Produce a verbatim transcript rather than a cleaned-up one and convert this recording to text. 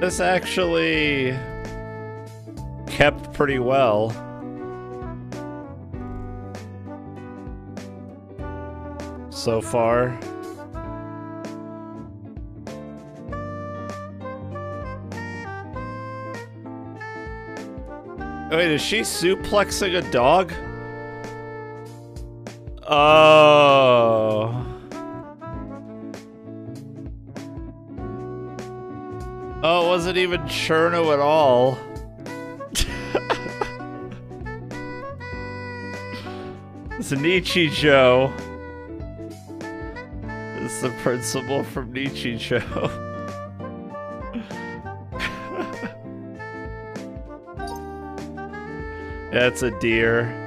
This actually kept pretty well. So far. Wait, is she suplexing a dog? Oh. Oh, it wasn't even Cherno at all. It's Nichijou. It's the principal from Nichijou. That's a deer.